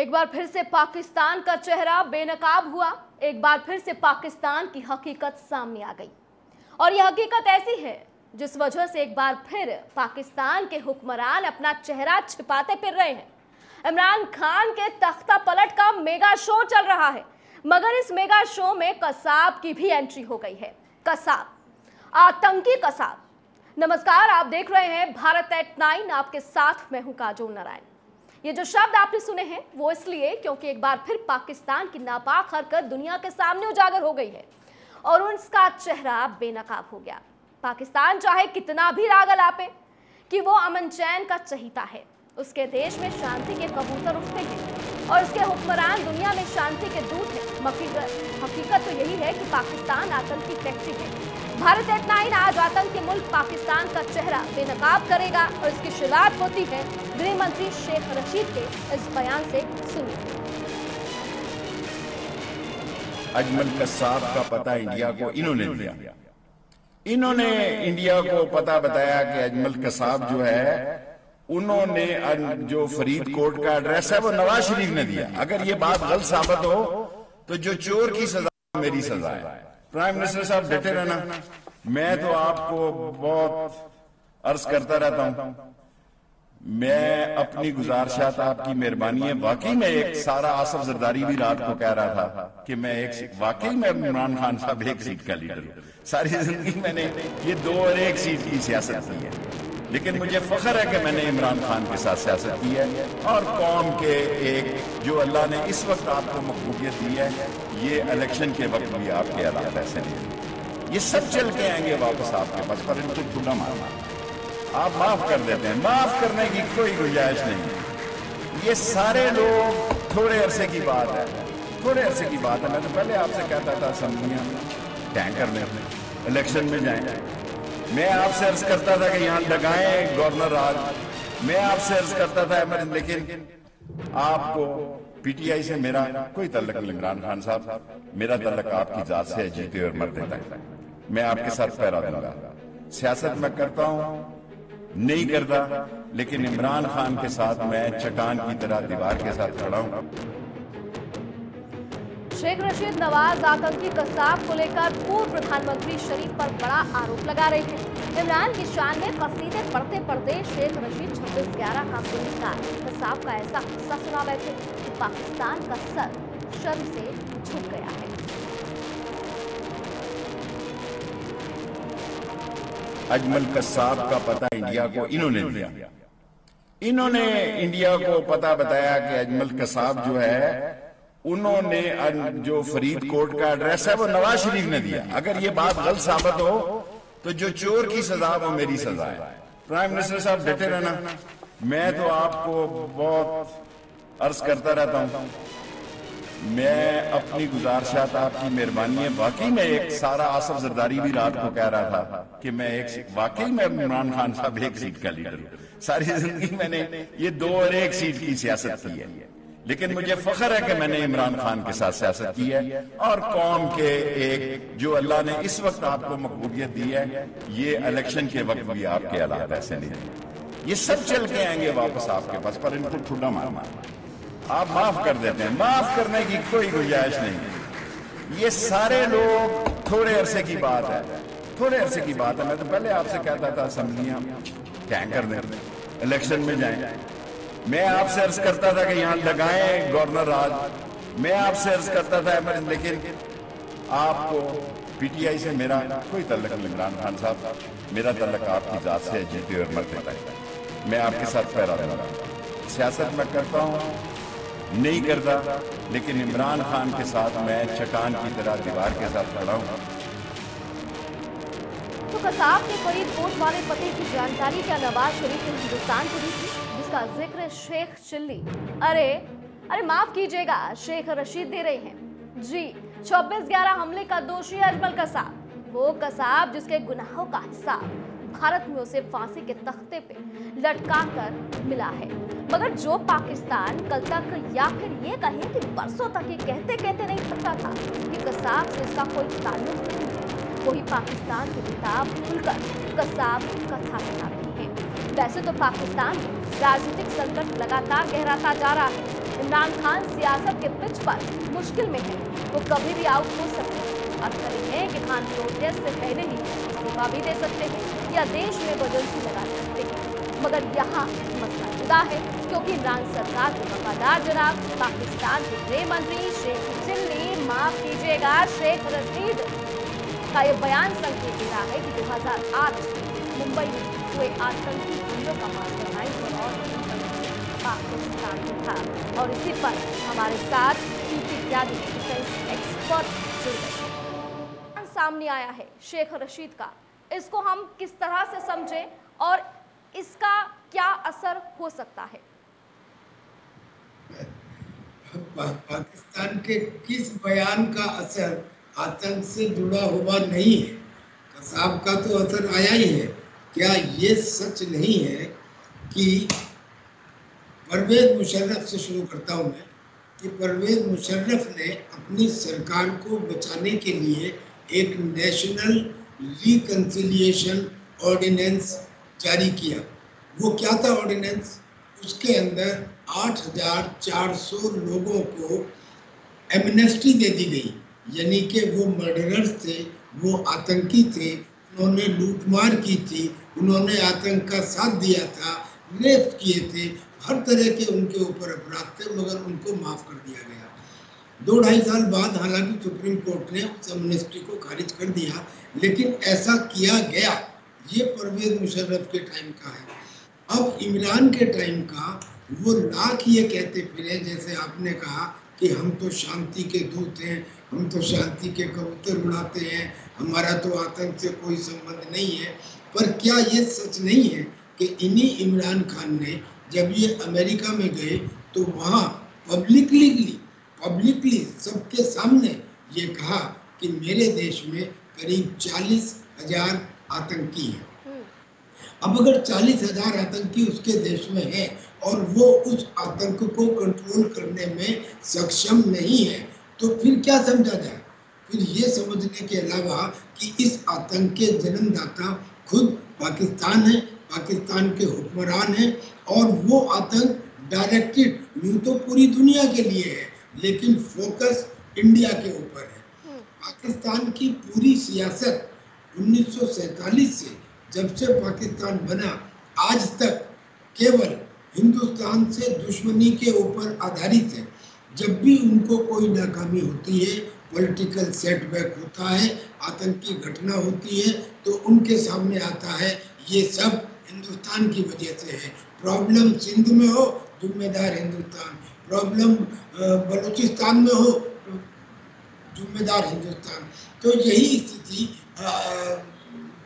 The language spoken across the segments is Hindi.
एक बार फिर से पाकिस्तान का चेहरा बेनकाब हुआ, एक बार फिर से पाकिस्तान की हकीकत सामने आ गई। और यह हकीकत ऐसी है जिस वजह से एक बार फिर पाकिस्तान के हुक्मरान अपना चेहरा छिपाते फिर रहे हैं। इमरान खान के तख्ता पलट का मेगा शो चल रहा है, मगर इस मेगा शो में कसाब की भी एंट्री हो गई है। कसाब, आतंकी कसाब। नमस्कार, आप देख रहे हैं भारत@9, आपके साथ मैं हूं काजोल नारायण। ये जो शब्द आपने सुने हैं वो इसलिए क्योंकि एक बार फिर पाकिस्तान की नापाक हरकत दुनिया के सामने उजागर हो गई है और उसका चेहरा बेनकाब हो गया। पाकिस्तान चाहे कितना भी राग अलापे कि वो अमन चैन का चहीता है, उसके देश में शांति के कबूतर उठते हैं और उसके हुक्मरान दुनिया में शांति के दूत हैं, मगर हकीकत तो यही है कि पाकिस्तान आतंकी फैक्ट्री है। भारत@9 आज आतंकी मुल्क पाकिस्तान का चेहरा बेनकाब करेगा और इसकी शुरुआत होती है गृह मंत्री शेख रशीद के इस बयान से। सुनिए। अजमल कसाब का पता इंडिया को इन्होंने दिया। इन्होंने इंडिया को पता बताया कि अजमल कसाब जो है, उन्होंने जो फरीदकोट का एड्रेस है वो नवाज शरीफ ने दिया। अगर ये बात गलत साबित हो तो जो चोर की सजा मेरी सजा है। प्राइम मिनिस्टर साहब डटे रहना, मैं तो आपको बहुत अर्ज करता रहता हूं। मैं अपनी गुजारिशात आपकी मेहरबानी है। वाकई में एक सारा आसिफ जरदारी भी रात को कह रहा था कि मैं एक वाकई में इमरान खान साहब एक सीट का लीडर हूँ। सारी जिंदगी मैंने ये 2 और 1 सीट की सियासत की है, लेकिन मुझे फख्र है कि मैंने इमरान खान के साथ सियासत की है और कौम के एक जो अल्लाह ने इस वक्त आपको मकबूलियत दी है, ये इलेक्शन के वक्त भी आपके अलावा पैसे नहीं, ये सब चल के आएंगे वापस आपके पास, पर इनको छुट्टा मारना आप माफ कर देते हैं। माफ करने की कोई गुंजाइश नहीं। ये सारे लोग थोड़े अरसे की बात है। मैं तो पहले आपसे कहता था समझिया टैंकर में इलेक्शन में जाएं। मैं आपसे अर्ज करता था कि यहाँ लगाएं गवर्नर राज, मैं आपसे अर्ज करता था, लेकिन आपको पीटीआई से मेरा कोई तल्लक नहीं। इमरान खान साहब, मेरा तल्लक आपकी जात से, जीते और मरते तक मैं आपके साथ पैरा दूंगा। सियासत मैं करता हूँ, नहीं करता, लेकिन इमरान खान के साथ मैं चट्टान की तरह दीवार के साथ खड़ा हूं। शेख रशीद नवाज आतंकी कसाब को लेकर पूर्व प्रधानमंत्री शरीफ पर बड़ा आरोप लगा रहे हैं। इमरान की शान में कसीदे पढ़ते पढ़ते शेख रशीद 26/11 का पुलिसकार कसाब का ऐसा हिस्सा सुना बैठे कि पाकिस्तान का सर शर्म से झुक गया है। अजमल कसाब का पता इंडिया को इन्होंने दिया। इन्होंने इंडिया को पता बताया कि अजमल कसाब जो है, उन्होंने जो फरीदकोट का एड्रेस है वो नवाज शरीफ ने दिया। अगर ये बात गलत साबित हो तो जो चोर की सजा वो मेरी सजा है। प्राइम मिनिस्टर साहब डटे रहना, मैं तो आपको बहुत अर्ज करता रहता हूं। मैं अपनी गुजारिशात आपकी मेहरबानी है। वाकई में एक सारा आसिफ जरदारी भी रात को कह रहा था कि मैं एक वाकई में इमरान खान साहब एक सीट का लीडर हूँ। सारी जिंदगी मैंने ये 2 और 1 सीट की सियासत की है, लेकिन मुझे फख्र है कि मैंने इमरान खान के साथ सियासत की है और कौम के एक जो अल्लाह ने इस वक्त आपको मकबूलियत दी है, ये इलेक्शन के वक्त भी आपके अलावा ऐसे नहीं, ये सब चल के आएंगे वापस आपके पास, पर इनको ठुड्डा मारना आप माफ कर देते हैं। माफ करने की कोई गुंजाइश नहीं। ये सारे लोग थोड़े अरसे की बात है। मैं तो पहले आपसे कहता था समझिए टैंकर में इलेक्शन में जाएं। मैं आपसे अर्ज करता था कि यहाँ लगाएं गवर्नर राज, मैं आपसे अर्ज करता था, लेकिन आपको पीटीआई से मेरा कोई तल्लक नहीं। इमरान खान साहब, मेरा तल्लक आपकी जात से, जीते और मरते तक मैं आपके साथ पैरा दूंगा। सियासत मैं करता हूँ, नहीं करता, लेकिन इमरान खान के साथ मैं चट्टान की तरह दीवार के साथ खड़ा हूँ। तो कसाब के फरीदकोट वाले पते की जानकारी क्या नवाज शरीफ ने हिंदुस्तान को दी थी, जिसका जिक्र शेख चिल्ली अरे माफ कीजिएगा शेख रशीद दे रहे हैं जी। 26/11 हमले का दोषी अजमल कसाब, वो कसाब जिसके गुनाहों का हिसाब भारत में उसे फांसी के तख्ते पे लटका कर मिला है। मगर जो पाकिस्तान कल तक या फिर ये कहें कि परसों तक ये कहते नहीं सकता था कि कसाब से इसका कोई ताल्लुक नहीं है, वही पाकिस्तान की किताब खुलकर कसाब कथा बना रही है। वैसे तो पाकिस्तान में राजनीतिक संकट लगातार गहराता जा रहा है। इमरान खान सियासत के पिच पर मुश्किल में है, वो कभी भी आउट हो सकते हैं। अब कहीं है कि खान प्रोटेस्ट से पहले ही इस्तीफा भी दे सकते हैं या देश में बदलती लगा सकते हैं, मगर यहाँ मसला जुदा है क्योंकि इमरान सरकार के वफादार जनाब पाकिस्तान के गृह मंत्री शेख रशीद ने, माफ कीजिएगा, शेख रशीद का ये बयान संकेत दे रहा है कि 2008 मुंबई में हुए आतंकी हमलों का मास्टरमाइंड पाकिस्तान था और इसी पर हमारे साथ पीटीआई एक्सपर्ट जुड़ गए। सामने आया है शेख रशीद का, इसको हम किस तरह से समझें और इसका क्या असर हो सकता है? पाकिस्तान के किस बयान का असर आतंक से जुड़ा हुआ नहीं है, कसाब का तो असर आया ही है। क्या ये सच नहीं है कि परवेज मुशर्रफ से शुरू करता हूँ मैं, कि परवेज मुशर्रफ ने अपनी सरकार को बचाने के लिए एक नेशनल रिकंसिलिएशन ऑर्डिनेंस जारी किया। वो क्या था ऑर्डिनेंस? उसके अंदर 8,400 लोगों को एमनेस्टी दे दी गई, यानी कि वो मर्डरर्स थे, वो आतंकी थे, उन्होंने लूटमार की थी, उन्होंने आतंक का साथ दिया था, रेप किए थे, हर तरह के उनके ऊपर अपराध थे, मगर उनको माफ़ कर दिया गया। 2-2.5 साल बाद हालांकि सुप्रीम कोर्ट ने उस एमनेस्टी को खारिज कर दिया, लेकिन ऐसा किया गया। ये परवेज मुशर्रफ के टाइम का है। अब इमरान के टाइम का वो लाख ये कहते फिरे, जैसे आपने कहा कि हम तो शांति के दूत हैं, हम तो शांति के कबूतर उड़ाते हैं, हमारा तो आतंक से कोई संबंध नहीं है। पर क्या ये सच नहीं है कि इन्हीं इमरान खान ने जब ये अमेरिका में गए तो वहाँ पब्लिकली सबके सामने ये कहा कि मेरे देश में करीब 40,000 आतंकी हैं। अब अगर 40,000 आतंकी उसके देश में हैं और वो उस आतंक को कंट्रोल करने में सक्षम नहीं है, तो फिर क्या समझा जाए? फिर ये समझने के अलावा कि इस आतंक के जन्मदाता खुद पाकिस्तान है, पाकिस्तान के हुक्मरान हैं, और वो आतंक डायरेक्टेड यूँ तो पूरी दुनिया के लिए है, लेकिन फोकस इंडिया के ऊपर है। पाकिस्तान की पूरी सियासत 1947 से, जब से पाकिस्तान बना, आज तक केवल हिंदुस्तान से दुश्मनी के ऊपर आधारित है। जब भी उनको कोई नाकामी होती है, पॉलिटिकल सेटबैक होता है, आतंकी घटना होती है, तो उनके सामने आता है ये सब हिंदुस्तान की वजह से है। प्रॉब्लम सिंध में हो, जिम्मेदार हिंदुस्तान, प्रॉब्लम बलूचिस्तान में हो, जिम्मेदार हिंदुस्तान। तो यही स्थिति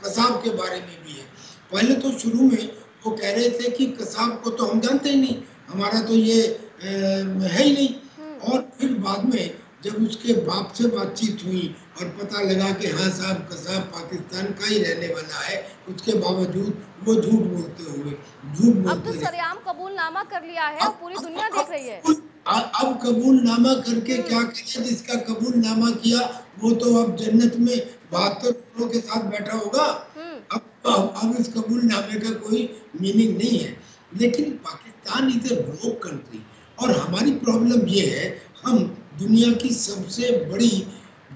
कसाब के बारे में भी है। पहले तो शुरू में वो कह रहे थे कि कसाब को तो हम जानते ही नहीं, हमारा तो ये है ही नहीं, और फिर बाद में जब उसके बाप से बातचीत हुई और पता लगा कि हाँ साहब कसाब पाकिस्तान का ही रहने वाला है, उसके बावजूद वो झूठ बोलते हुए अब तो सरेआम कबूलनामा कर लिया है, पूरी दुनिया देख रही है। अब कबूलनामा करके क्या करें? जिसका कबूलनामा किया वो तो अब जन्नत में 72 के साथ बैठा होगा। अब इस कबूलनामे का कोई मीनिंग नहीं है। लेकिन पाकिस्तान इज ए रोक कंट्री, और हमारी प्रॉब्लम ये है, हम दुनिया की सबसे बड़ी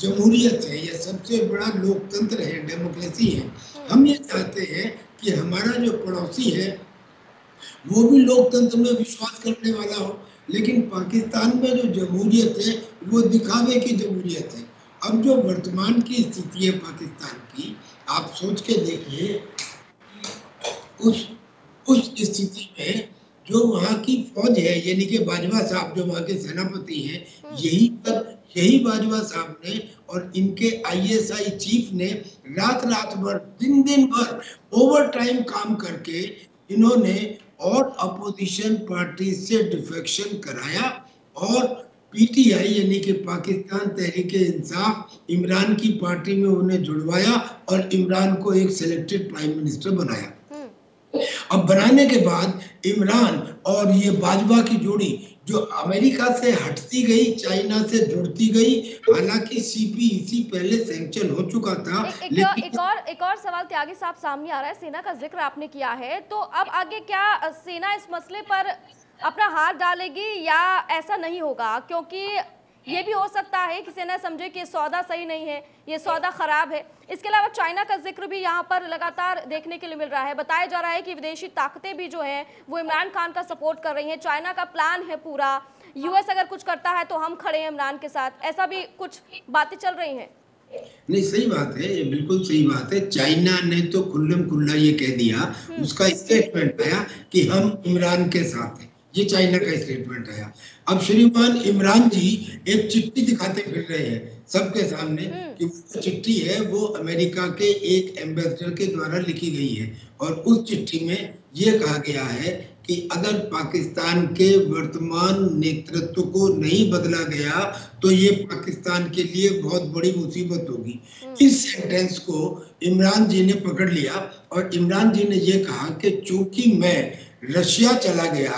जमहूरियत है या सबसे बड़ा लोकतंत्र है, डेमोक्रेसी है। हम ये चाहते हैं कि हमारा जो पड़ोसी है वो भी लोकतंत्र में विश्वास करने वाला हो, लेकिन पाकिस्तान में जो जमहूरियत है वो दिखावे की जमहूरियत है। अब जो वर्तमान की स्थिति है पाकिस्तान की, आप सोच के देखिए उस स्थिति में जो वहाँ की फौज है, यानी कि बाजवा साहब जो वहाँ के सेनापति हैं, यही बाजवा साहब ने और इनके ISI चीफ ने रात भर दिन भर ओवर टाइम काम करके इन्होंने और अपोजिशन पार्टी से डिफेक्शन कराया, और PTI यानी कि पाकिस्तान तहरीक इंसाफ, इमरान की पार्टी में उन्हें जुड़वाया और इमरान को एक सिलेक्टेड प्राइम मिनिस्टर बनाया। अब बनाने के बाद इमरान और ये बाजवा की जोड़ी जो अमेरिका से हटती गई, चाइना से जुड़ती गई, हालांकि CPEC पहले सैंक्शन हो चुका था। एक और सवाल त्यागी साहब सामने आ रहा है, सेना का जिक्र आपने किया है, तो अब आगे क्या सेना इस मसले पर अपना हाथ डालेगी या ऐसा नहीं होगा? क्योंकि ये भी हो सकता है कि सेना समझे कि सौदा सही नहीं है, ये सौदा ख़राब है। इसके अलावा चाइना का जिक्र भी यहाँ पर लगातार देखने के लिए मिल रहा है। बताया जा रहा है कि विदेशी ताकतें भी जो हैं वो इमरान खान का सपोर्ट कर रही हैं। चाइना का प्लान है पूरा, यूएस अगर कुछ करता है तो हम खड़े हैं इमरान के साथ, ऐसा भी कुछ बातें चल रही हैं। नहीं, सही बात है, ये बिल्कुल सही बात है। चाइना ने तो खुल्लम खुल्ला ये कह दिया, उसका स्टेटमेंट आया कि हम इमरान के साथ हैं, ये चाइना का स्टेटमेंट आया। अब श्रीमान इमरान जी एक चिट्ठी दिखाते फिर रहे हैं सबके सामने कि वो चिट्ठी है वो अमेरिका के एक एम्बेसडर के द्वारा लिखी गई है और उस चिट्ठी में ये कहा गया है कि अगर पाकिस्तान के वर्तमान नेतृत्व को नहीं बदला गया तो ये पाकिस्तान के लिए बहुत बड़ी मुसीबत होगी। इस सेंटेंस को इमरान जी ने पकड़ लिया और इमरान जी ने ये कहा कि चूंकि मैं रशिया चला गया,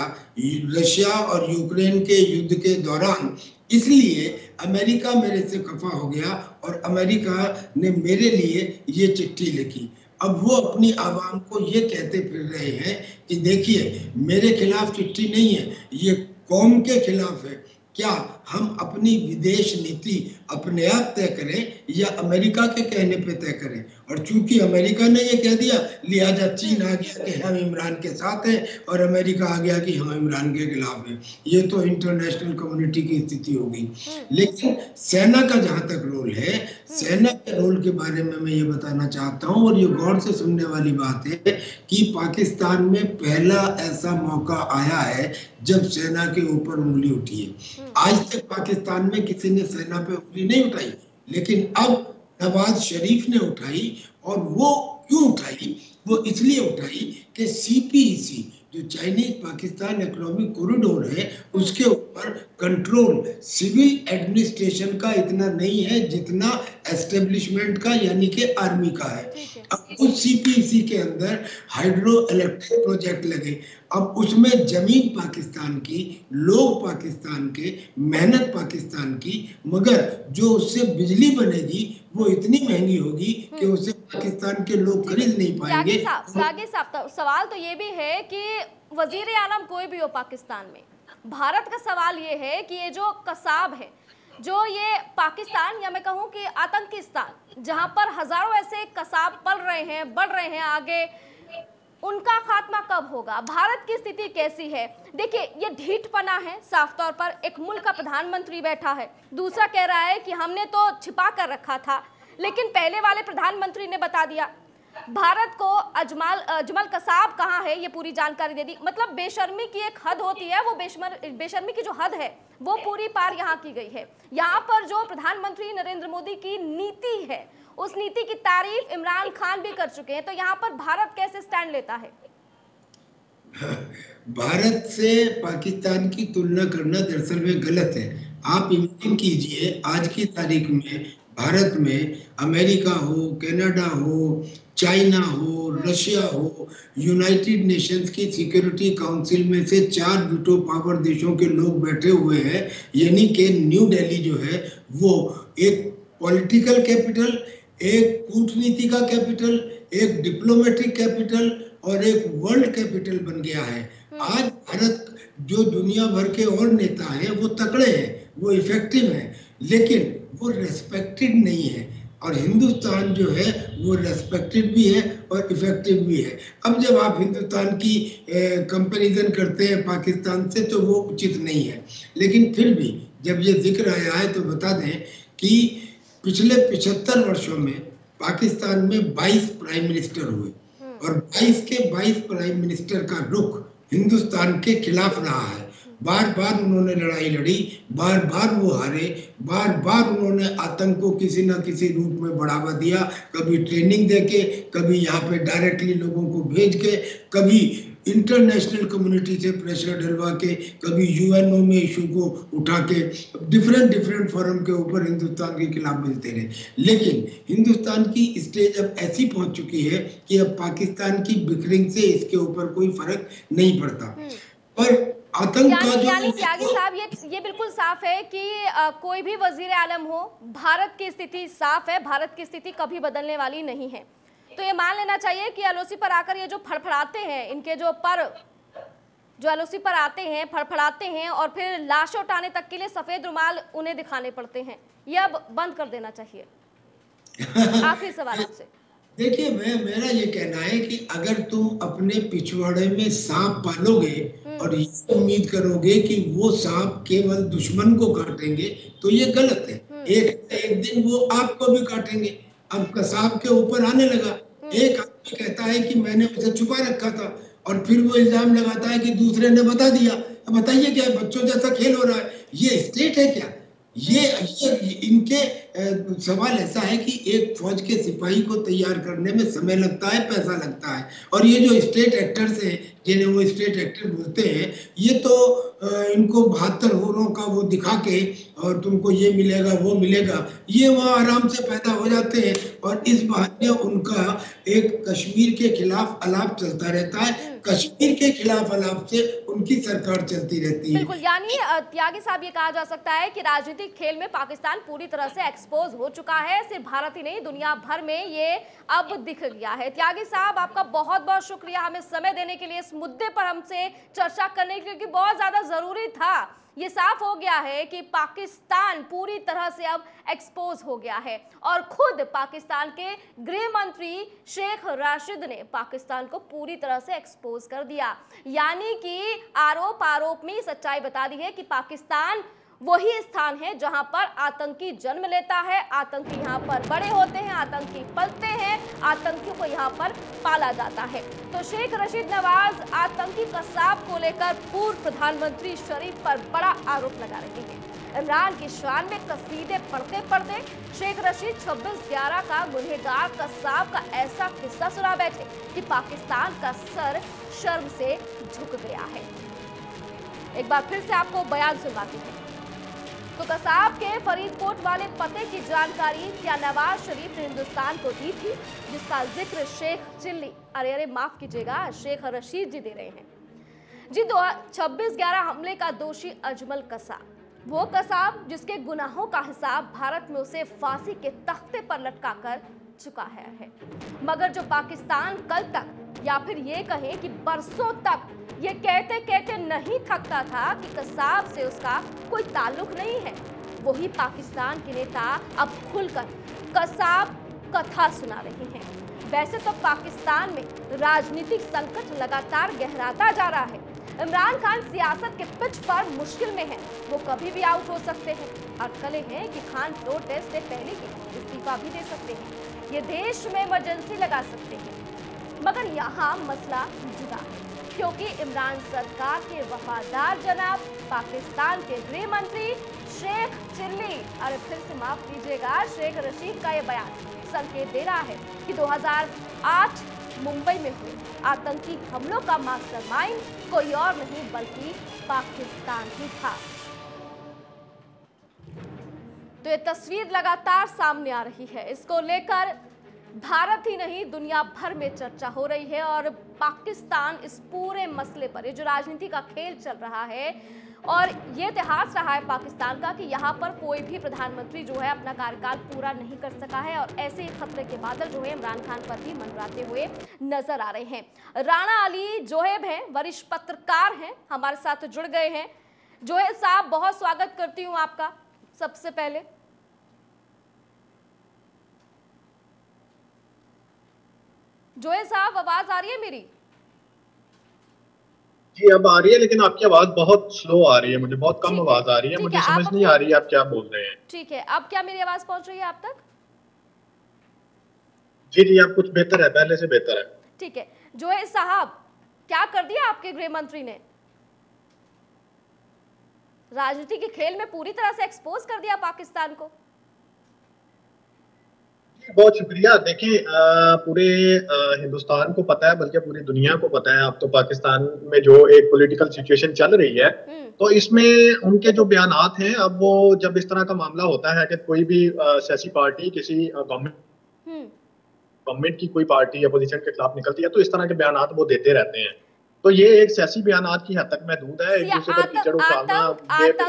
रशिया और यूक्रेन के युद्ध के दौरान, इसलिए अमेरिका मेरे से खफा हो गया और अमेरिका ने मेरे लिए ये चिट्ठी लिखी। अब वो अपनी आवाम को ये कहते फिर रहे हैं कि देखिए मेरे खिलाफ चिट्ठी नहीं है, ये कौम के खिलाफ है। क्या हम अपनी विदेश नीति अपने आप तय करें या अमेरिका के कहने पे तय करें? और चूंकि अमेरिका ने ये कह दिया, लिहाजा चीन आ गया कि हम इमरान के साथ हैं और अमेरिका आ गया कि हम इमरान के खिलाफ हैं। ये तो इंटरनेशनल कम्युनिटी की स्थिति होगी। लेकिन सेना का जहाँ तक रोल है, सेना के रोल के बारे में मैं ये बताना चाहता हूँ, और ये गौर से सुनने वाली बात है कि पाकिस्तान में पहला ऐसा मौका आया है जब सेना के ऊपर उंगली उठी है। आज तक पाकिस्तान में किसी ने सेना पे उंगली नहीं उठाई, लेकिन अब नवाज शरीफ ने उठाई। और वो क्यों उठाई? वो इसलिए उठाई कि CPEC जो चाइनीज पाकिस्तान इकोनॉमिक कॉरिडोर है उसके ऊपर कंट्रोल सिविल एडमिनिस्ट्रेशन का इतना नहीं है जितना एस्टेब्लिशमेंट का यानी कि आर्मी का है। अब उस CPEC के अंदर हाइड्रो इलेक्ट्रिक प्रोजेक्ट लगे। अब उसमें जमीन पाकिस्तान की, लोग पाकिस्तान के, मेहनत पाकिस्तान की, मगर जो उससे बिजली बनेगी वो इतनी महंगी होगी कि उसे पाकिस्तान के लोग खरीद नहीं पाएंगे। जागे साहब, सवाल तो ये भी है कि वजीर आलम कोई भी हो पाकिस्तान में, भारत का सवाल ये है कि ये जो कसाब है, जो ये पाकिस्तान या मैं कहूँ कि आतंकिस्तान, जहाँ पर हजारों ऐसे कसाब पल रहे हैं, बढ़ रहे हैं आगे, उनका खात्मा कब होगा? भारत की स्थिति कैसी है? देखिए ये ढीठपना है साफ तौर पर। एक मुल्क का प्रधानमंत्री बैठा है, दूसरा कह रहा है कि हमने तो छिपा कर रखा था, लेकिन पहले वाले प्रधानमंत्री ने बता दिया। भारत को अजमल कसाब कहाँ है ये पूरी जानकारी दे दी। मतलब बेशर्मी की एक हद होती है, वो बेशर्मी की जो हद है वो पूरी पार यहाँ की गई है। यहाँ पर जो प्रधानमंत्री नरेंद्र मोदी की नीति है, उस नीति की तारीफ इमरान खान भी कर चुके हैं, तो यहाँ पर भारत कैसे स्टैंड लेता है? भारत से पाकिस्तान की तुलना करना दरअसल में गलत है। आप इमेजिन कीजिए आज की तारीख में भारत में अमेरिका हो, कनाडा हो, चाइना हो, रशिया हो, यूनाइटेड नेशंस की सिक्योरिटी काउंसिल में से 4 वीटो पावर देशों के लोग बैठे हुए हैं। यानी कि न्यू दिल्ली जो है वो एक पॉलिटिकल कैपिटल, एक कूटनीति का कैपिटल, एक डिप्लोमेटिक कैपिटल और एक वर्ल्ड कैपिटल बन गया है। आज भारत जो दुनिया भर के और नेता हैं वो तकड़े हैं, वो इफेक्टिव हैं, लेकिन वो रेस्पेक्टेड नहीं है। और हिंदुस्तान जो है वो रेस्पेक्टेड भी है और इफेक्टिव भी है। अब जब आप हिंदुस्तान की कंपैरिजन करते हैं पाकिस्तान से तो वो उचित नहीं है। लेकिन फिर भी जब ये जिक्र आया है तो बता दें कि पिछले 75 वर्षों में पाकिस्तान में 22 प्राइम मिनिस्टर हुए और 22 के 22 प्राइम मिनिस्टर का रुख हिंदुस्तान के खिलाफ रहा है। बार बार उन्होंने लड़ाई लड़ी, बार बार वो हारे, बार बार उन्होंने आतंक को किसी न किसी रूप में बढ़ावा दिया, कभी ट्रेनिंग देके, कभी यहाँ पे डायरेक्टली लोगों को भेज के, कभी इंटरनेशनल कम्युनिटी से प्रेशर डलवा के, कभी यूएनओ में इशू को उठा के डिफरेंट फोरम के ऊपर हिंदुस्तान के खिलाफ मिलते रहे। लेकिन हिंदुस्तान की स्टेज अब ऐसी पहुंच चुकी है कि अब पाकिस्तान की बिखरिंग से इसके ऊपर कोई फर्क नहीं पड़ता। पर यानी त्यागी साहब ये बिल्कुल साफ है कि कोई भी वजीर आलम हो, भारत की स्थिति साफ है, भारत की स्थिति कभी बदलने वाली नहीं है। तो ये मान लेना चाहिए कि LOC पर आकर ये जो फड़फड़ाते हैं, इनके जो पर जो एलओसी पर आते हैं, फड़फड़ाते हैं और फिर लाशें उठाने तक के लिए सफेद रुमाल उन्हें दिखाने पड़ते हैं, ये अब बंद कर देना चाहिए? आखिरी सवाल आपसे। देखिए, मेरा ये कहना है कि अगर तुम अपने पिछवाड़े में सांप पालोगे और ये उम्मीद करोगे कि वो सांप केवल दुश्मन को काटेंगे तो ये गलत है। एक दिन वो आपको भी काटेंगे। अब कसाब के ऊपर आने लगा, एक आदमी कहता है कि मैंने उसे छुपा रखा था और फिर वो इल्जाम लगाता है कि दूसरे ने बता दिया। बताइए क्या बच्चों जैसा खेल हो रहा है? ये स्टेट है क्या? ये इनके सवाल ऐसा है कि एक फौज के सिपाही को तैयार करने में समय लगता है, पैसा लगता है, और ये जो स्टेट एक्टर्स हैं, जिन्हें वो स्टेट एक्टर बोलते हैं, ये तो इनको 72 होरों का वो दिखा के और तुमको ये मिलेगा वो मिलेगा, ये वहाँ आराम से पैदा हो जाते हैं और इस बहाने उनका एक कश्मीर के खिलाफ अलाप चलता रहता है। कश्मीर के खिलाफ अलाप से उनकी सरकार चलती रहती है। बिल्कुल, यानी त्यागी साहब, ये कहा जा सकता है कि राजनीतिक खेल में पाकिस्तान पूरी तरह से एक्सपोज हो चुका है, सिर्फ भारत ही नहीं दुनिया भर में ये अब दिख गया है। त्यागी साहब, आपका बहुत बहुत शुक्रिया हमें समय देने के लिए, इस मुद्दे पर हमसे चर्चा करने के लिए, क्योंकि बहुत ज्यादा जरूरी था। ये साफ हो गया है कि पाकिस्तान पूरी तरह से अब एक्सपोज हो गया है और खुद पाकिस्तान के गृह मंत्री शेख राशिद ने पाकिस्तान को पूरी तरह से एक्सपोज कर दिया, यानी कि आरोप आरोप में सच्चाई बता दी है कि पाकिस्तान वही स्थान है जहां पर आतंकी जन्म लेता है, आतंकी यहां पर बड़े होते हैं, आतंकी पलते हैं, आतंकियों को यहां पर पाला जाता है। तो शेख रशीद नवाज आतंकी कसाब को लेकर पूर्व प्रधानमंत्री शरीफ पर बड़ा आरोप लगा रहे हैं। इमरान की शान में कसीदे पढ़ते पढ़ते शेख रशीद 26/11 का गुनहगार कसाब का ऐसा किस्सा सुना बैठे कि पाकिस्तान का सर शर्म से झुक गया है। एक बार फिर से आपको बयान सुनवाती है। तो कसाब के फरीदकोट वाले पते की जानकारी क्या नवाज शरीफ ने हिंदुस्तान को दी थी, जिसका जिक्र शेख चिल्ली अरे माफ कीजिएगा शेख रशीद जी दे रहे हैं जी। 26/11 हमले का दोषी अजमल कसाब, वो कसाब जिसके गुनाहों का हिसाब भारत में उसे फांसी के तख्ते पर लटका कर चुका है, मगर जो पाकिस्तान कल तक या फिर ये कहें कि बरसों तक ये कहते कहते नहीं थकता था कि कसाब से उसका कोई ताल्लुक नहीं है, वही पाकिस्तान के नेता अब खुलकर कसाब कथा सुना रहे हैं। वैसे तो पाकिस्तान में राजनीतिक संकट लगातार गहराता जा रहा है। इमरान खान सियासत के पिच पर मुश्किल में है, वो कभी भी आउट हो सकते हैं। अटकलें हैं कि खान 2 टेस्ट से पहले ही इस्तीफा भी दे सकते हैं, ये देश में इमरजेंसी लगा सकते हैं। मगर यहाँ मसला जुदा है, क्योंकि इमरान सरकार के वफादार जनाब पाकिस्तान के गृह मंत्री शेख चिल्ली और फिर से माफ कीजिएगा शेख रशीद का ये बयान संकेत दे रहा है कि 2008 मुंबई में हुए आतंकी हमलों का मास्टरमाइंड कोई और नहीं बल्कि पाकिस्तान ही था। तो ये तस्वीर लगातार सामने आ रही है, इसको लेकर भारत ही नहीं दुनिया भर में चर्चा हो रही है और पाकिस्तान इस पूरे मसले पर, ये जो राजनीति का खेल चल रहा है, और ये इतिहास रहा है पाकिस्तान का कि यहाँ पर कोई भी प्रधानमंत्री जो है अपना कार्यकाल पूरा नहीं कर सका है और ऐसे ही खतरे के बादल जो है इमरान खान पर भी मंडराते हुए नजर आ रहे हैं। राणा अली जोहेब हैं, वरिष्ठ पत्रकार हैं, हमारे साथ जुड़ गए हैं। जोहेब साहब, बहुत स्वागत करती हूँ आपका। सबसे पहले जोहेब साहब, आवाज आ रही है मेरी? जी अब आ रही है, लेकिन आपकी आवाज बहुत स्लो आ रही है, मुझे बहुत कम आवाज आ रही है, मुझे समझ नहीं आ रही है आप क्या बोल रहे हैं। ठीक है, अब क्या मेरी आवाज पहुंच रही है आप तक? जी जी, आप कुछ बेहतर है, पहले से बेहतर है। ठीक है जोहेब साहब, क्या कर दिया आपके गृह मंत्री ने? राजनीति के खेल में पूरी तरह से एक्सपोज कर दिया पाकिस्तान को। बहुत शुक्रिया। देखिए, पूरे हिंदुस्तान को पता है, बल्कि पूरी दुनिया को पता है अब तो पाकिस्तान में जो एक पॉलिटिकल सिचुएशन चल रही है, तो इसमें उनके जो बयान हैं, अब वो जब इस तरह का मामला होता है कि कोई भी सियासी पार्टी किसी गवर्नमेंट की कोई पार्टी अपोजिशन के खिलाफ निकलती है तो इस तरह के बयान वो देते रहते हैं। तो ये एक सियासी बयान की हद तक महदूद है, एक दूसरे पर कीचड़ उछालना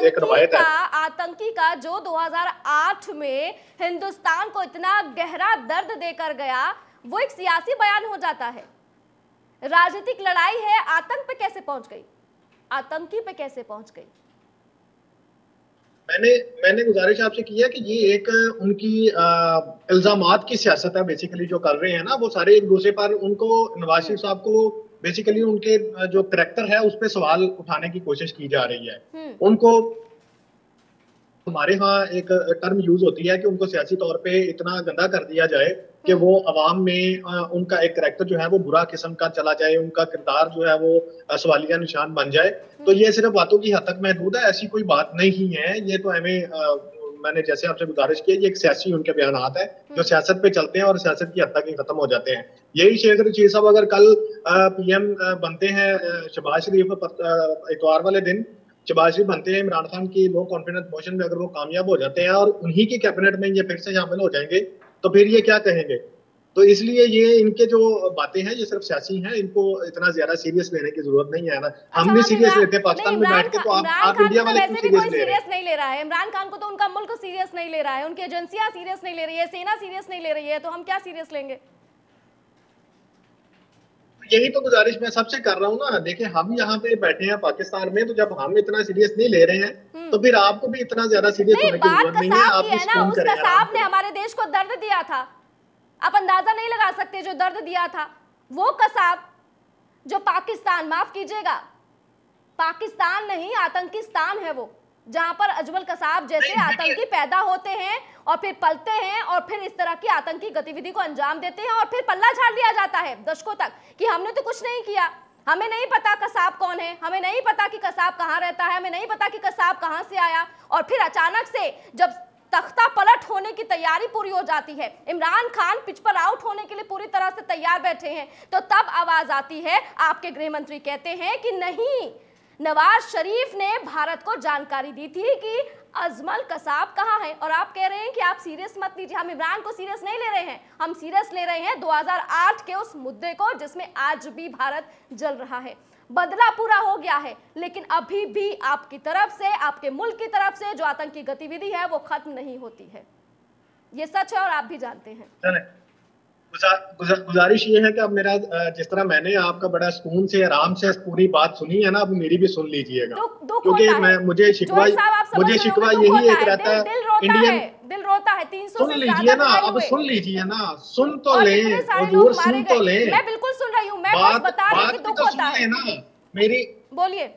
एक रवायत है। आतंकी का जो 2008 में हिंदुस्तान को इतना गहरा दर्द देकर गया, वो एक सियासी बयान हो जाता है। राजनीतिक लड़ाई है, आतंक पे कैसे पहुंच गई? आतंकी पे कैसे पहुंच गई? मैंने गुजारिश आपसे की है कि ये एक उनकी इल्जामात की सियासत है बेसिकली जो कर रहे हैं ना, वो सारे एक दूसरे पर उनको नवाज शरीफ साहब को बेसिकली उनके जो करैक्टर है उस पर सवाल उठाने की कोशिश की जा रही है। उनको हमारे यहाँ एक टर्म यूज होती है कि उनको सियासी तौर पे इतना गंदा कर दिया जाए कि वो अवाम में उनका एक करैक्टर जो है वो बुरा किस्म का चला जाए, उनका किरदार जो है वो सवालिया निशान बन जाए। तो ये सिर्फ बातों की हद तक महदूद है, ऐसी कोई बात नहीं है। ये तो मैंने जैसे आपसे गुजारिश की है, ये एक सियासी उनके बयान आता है जो सियासत पे चलते हैं और सियासत की हद तक ही खत्म हो जाते हैं। यही शेख रशीद साहब अगर कल PM बनते हैं, शहबाज शरीफ इतवार वाले दिन शहबाज शरीफ बनते हैं, इमरान खान की लो कॉन्फिडेंस मोशन में अगर वो कामयाब हो जाते हैं और उन्हीं की कैबिनेट में ये फिर से शामिल हो जाएंगे तो फिर ये क्या कहेंगे? तो इसलिए ये इनके जो बातें हैं ये सिर्फ सियासी हैं, इनको इतना ज्यादा सीरियस लेने की जरूरत नहीं है ना। हम भी सीरियस लेते हैं पाकिस्तान में बैठ के, तो आप इंडिया वाले सीरियस नहीं ले रहा है। इमरान खान को तो उनका मुल्क सीरियस नहीं ले रहा है, उनकी एजेंसियां सीरियस नहीं ले रही है, सेना सीरियस नहीं ले रही है, तो हम क्या सीरियस लेंगे? यही तो गुजारिश मैं सबसे कर रहा हूँ ना। देखिए हम यहाँ पे बैठे हैं पाकिस्तान में, तो जब हम इतना सीरियस नहीं ले रहे हैं तो फिर आपको भी इतना ज्यादा सीरियस होने की जरूरत नहीं है। आप ना उस कसाब ने हमारे देश को दर्द दिया था, आप अंदाजा नहीं लगा सकते जो दर्द दिया था। वो कसाब जो पाकिस्तान, माफ कीजिएगा, पाकिस्तान नहीं आतंकिस्तान है वो, जहाँ पर अजमल कसाब जैसे आतंकी पैदा होते हैं और फिर पलते हैं और फिर इस तरह की आतंकी गतिविधि को अंजाम देते हैं और फिर पल्ला झाड़ लिया जाता है दशकों तक कि हमने तो कुछ नहीं किया, हमें नहीं पता कसाब कौन है, हमें नहीं पता कि कसाब कहाँ रहता है, हमें नहीं पता कि कसाब कहाँ से आया। और फिर अचानक से जब तख्ता पलट होने की तैयारी पूरी हो जाती है, इमरान खान पिच पर आउट होने के लिए पूरी तरह से तैयार बैठे हैं, तो तब आवाज आती है, आपके गृह मंत्री कहते हैं कि नहीं, नवाज शरीफ ने भारत को जानकारी दी थी कि अजमल कसाब कहाँ है, और आप कह रहे हैं कि आप सीरियस मत लीजिए। हम इमरान को सीरियस नहीं ले रहे हैं, हम सीरियस ले रहे हैं 2008 के उस मुद्दे को जिसमें आज भी भारत जल रहा है। बदला पूरा हो गया है, लेकिन अभी भी आपकी तरफ से, आपके मुल्क की तरफ से जो आतंकी गतिविधि है वो खत्म नहीं होती है, ये सच है और आप भी जानते हैं। गुजारिश ये है कि अब मेरा, जिस तरह मैंने आपका बड़ा सुकून से आराम से पूरी बात सुनी है ना, अब मेरी भी सुन लीजिएगा, क्योंकि मुझे शिकवा यही एक रहता है। दिल रोता है, 300 सुन लीजिए ना, अब सुन लीजिए ना, सुन तो लें, सुन तो लें, मैं बिल्कुल सुन रही हूँ, मैं बता रही हूँ, दुख होता है ना मेरी। बोलिए,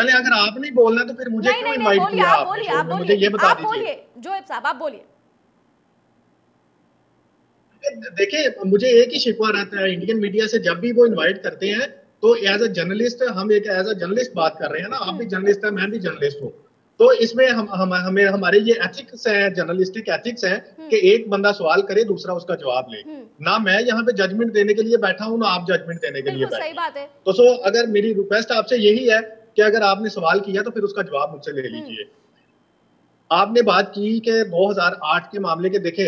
चले, अगर आप नहीं बोलना तो फिर मुझे क्यों इनवाइट किया आपने, मुझे ये बता दीजिए। जोएब साहब आप बोलिए। देखिए मुझे एक ही शिकवा रहता है, इंडियन मीडिया से जब भी वो इनवाइट करते हैं तो एज अ जर्नलिस्ट, हम एक एज अ जर्नलिस्ट बात कर रहे हैं ना, आप भी जर्नलिस्ट हैं, मैं भी जर्नलिस्ट हूँ, तो इसमें हमें हमारे ये एथिक्स हैं, जर्नलिस्टिक एथिक्स हैं कि एक बंदा सवाल करे, दूसरा उसका जवाब ले ना। मैं यहाँ पे जजमेंट देने के लिए बैठा हूँ ना आप जजमेंट देने के लिए बैठे। तो सो अगर मेरी रिक्वेस्ट आपसे यही है कि अगर आपने सवाल किया तो फिर उसका जवाब मुझसे ले लीजिए। आपने बात की कि 2008 के मामले के, देखे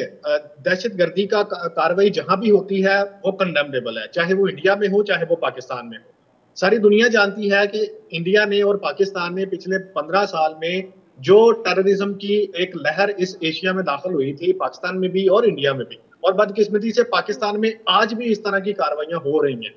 दहशतगर्दी का कार्रवाई जहां भी होती है वो कंडेमनेबल है, चाहे वो इंडिया में हो चाहे वो पाकिस्तान में हो। सारी दुनिया जानती है कि इंडिया ने और पाकिस्तान ने पिछले 15 साल में जो टेररिज्म की एक लहर इस एशिया में दाखिल हुई थी, पाकिस्तान में भी और इंडिया में भी, और बदकिस्मती से पाकिस्तान में आज भी इस तरह की कार्रवाइयां हो रही हैं,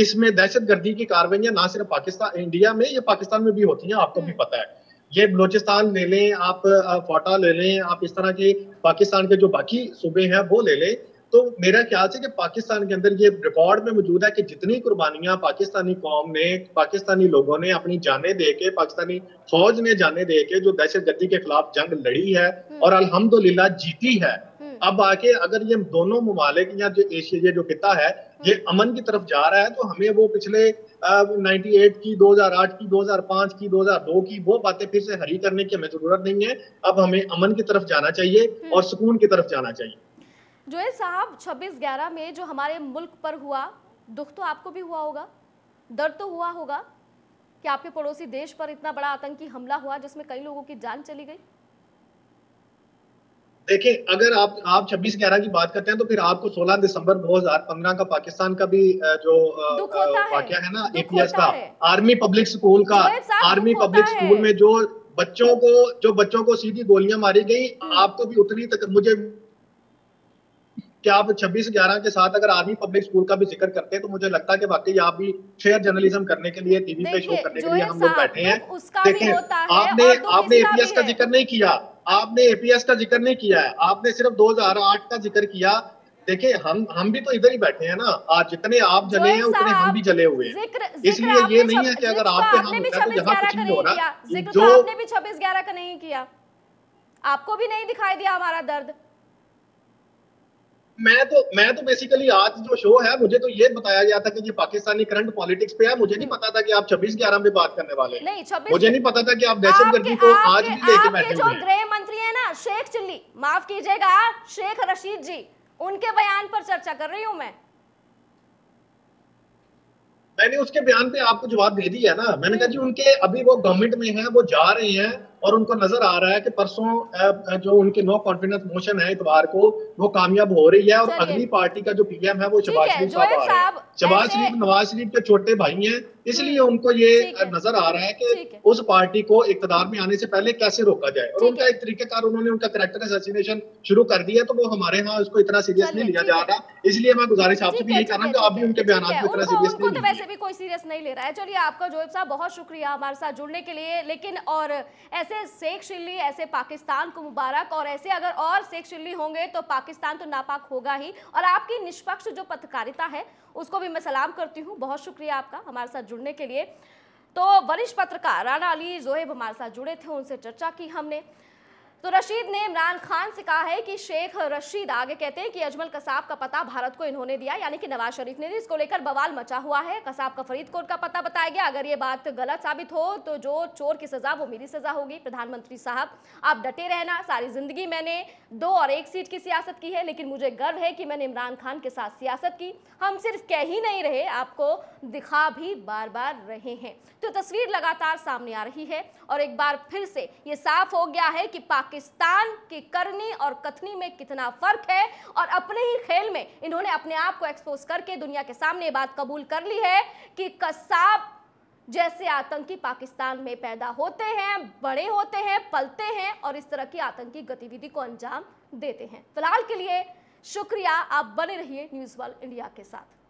जिसमें दहशतगर्दी की कार्रवाइयां ना सिर्फ पाकिस्तान, इंडिया में या पाकिस्तान में भी होती हैं, आपको भी पता है। ये बलूचिस्तान ले लें आप, फाटा ले लें आप, इस तरह के पाकिस्तान के जो बाकी सूबे हैं वो ले लें, तो मेरा ख्याल है कि पाकिस्तान के अंदर ये रिकॉर्ड में मौजूद है कि जितनी कुर्बानियां पाकिस्तानी कौम ने, पाकिस्तानी लोगों ने अपनी जानें दे के, पाकिस्तानी फौज ने जानें दे के जो दहशतगर्दी के खिलाफ जंग लड़ी है और अल्हम्दुलिल्लाह जीती है। अब आके अगर ये दोनों ममालिक या जो एशिया जो खिता है ये अमन की तरफ जा रहा है, तो हमें वो पिछले 98 की, 2008 की, 2005 की, 2002 की वो बातें फिर से हरी करने की हमें जरूरत नहीं है। अब हमें अमन की तरफ जाना चाहिए और सुकून की तरफ जाना चाहिए। जोए साहब, 26/11 में जो हमारे मुल्क पर हुआ, दुख तो आपको भी हुआ होगा, दर्द तो हुआ होगा कि आपके पड़ोसी देश पर इतना बड़ा आतंकी हमला हुआ जिसमें कई लोगों की जान चली गई। देखिए अगर आप 26/11 की बात करते हैं तो फिर आपको 16 दिसंबर 2015 का पाकिस्तान का भी जो वाकया है ना, APS का, आर्मी पब्लिक स्कूल का, आर्मी पब्लिक स्कूल में जो बच्चों को सीधी गोलियां मारी गई, आपको भी उतनी तक, मुझे कि आप 26/11 के साथ अगर आर्मी पब्लिक स्कूल का भी जिक्र करते हैं तो मुझे लगता है कि वाकई आप भी शेयर जर्नलिज्म करने के लिए टीवी पे शो करने के लिए हम लोग बैठे हैं। देखिए आपने एपीएस का जिक्र नहीं किया, आपने एपीएस का जिक्र नहीं किया है, आपने सिर्फ 2008 का जिक्र किया। देखिए हम भी तो इधर ही बैठे हैं ना, आज जितने आप जले हैं उतने हम भी जले हुए हैं, इसलिए ये नहीं है कि अगर आप पे हम होता है तो यहाँ कुछ नहीं हो रहा। जिक्र तो आपने भी 26/11 का नहीं किया, आपको भी नहीं दिखाई दिया हमारा दर्द। मैं तो बेसिकली आज जो शो है मुझे तो ये बताया गया था कि ये पाकिस्तानी करंट पॉलिटिक्स पे है, मुझे नहीं पता था कि आप 26/11 में बात करने वाले हैं, मुझे नहीं पता था कि आप दहशतगर्दी को आज भी लेके बैठे हुए हैं। जो गृह मंत्री है ना शेख चिल्ली, माफ कीजिएगा शेख रशीद जी, उनके बयान पर चर्चा कर रही हूं मैं। मैंने उसके बयान पे आपको जवाब दे दिया ना, मैंने कहा जी उनके अभी वो गवर्नमेंट में हैं, वो जा रहे हैं और उनको नजर आ रहा है कि परसों जो उनके नो कॉन्फिडेंस मोशन है इतवार को वो कामयाब हो रही है और अगली पार्टी का जो पीएम है वो शहबाज शरीफ साहब, शहबाज शरीफ नवाज शरीफ के छोटे भाई हैं, इसलिए उनको ये नजर आ रहा है कि उस पार्टी को इकतदार में आने से पहले कैसे रोका जाए और उनका एक तरीकेकार उन्होंने उनका करेक्टर असैसिनेशन शुरू कर दिया, तो वो हमारे यहाँ उसको इतना सीरियस नहीं लिया जा रहा, इसलिए मैं गुजारिश आपसे भी यही कर रहा हूँ कि आप भी उनके बयान को इतना सीरियस नहीं, तो वैसे भी कोई सीरियस नहीं ले रहा है। चलिए आपका जोएब साहब बहुत शुक्रिया हमारे साथ जुड़ने के लिए, लेकिन और ऐसे शेख चिल्ली, ऐसे पाकिस्तान को मुबारक, और ऐसे अगर और शेख चिल्ली होंगे तो पाकिस्तान तो नापाक होगा ही। और आपकी निष्पक्ष जो पत्रकारिता है उसको भी मैं सलाम करती हूँ, बहुत शुक्रिया आपका हमारे साथ जुड़ने के लिए। तो वरिष्ठ पत्रकार राना अली जोहेब हमारे साथ जुड़े थे, उनसे चर्चा की हमने। तो रशीद ने इमरान खान से कहा है कि शेख रशीद आगे कहते हैं कि अजमल कसाब का पता भारत को इन्होंने दिया, यानी कि नवाज शरीफ ने, इसको लेकर बवाल मचा हुआ है। कसाब का फरीदकोट का पता बताया गया, अगर ये बात गलत साबित हो तो जो चोर की सजा वो मेरी सजा होगी। प्रधानमंत्री साहब आप डटे रहना, सारी जिंदगी मैंने 2 और 1 सीट की सियासत की है, लेकिन मुझे गर्व है कि मैंने इमरान खान के साथ सियासत की। हम सिर्फ कह ही नहीं रहे, आपको दिखा भी बार बार रहे हैं। तो तस्वीर लगातार सामने आ रही है और एक बार फिर से ये साफ हो गया है कि पाकिस्तान की करनी और कथनी में कितना फर्क है, और अपने ही खेल में इन्होंने अपने आप को एक्सपोज करके दुनिया के सामने बात कबूल कर ली है कि कसाब जैसे आतंकी पाकिस्तान में पैदा होते हैं, बड़े होते हैं, पलते हैं और इस तरह की आतंकी गतिविधि को अंजाम देते हैं। फिलहाल के लिए शुक्रिया, आप बने रहिए न्यूज़ वर्ल्ड इंडिया के साथ।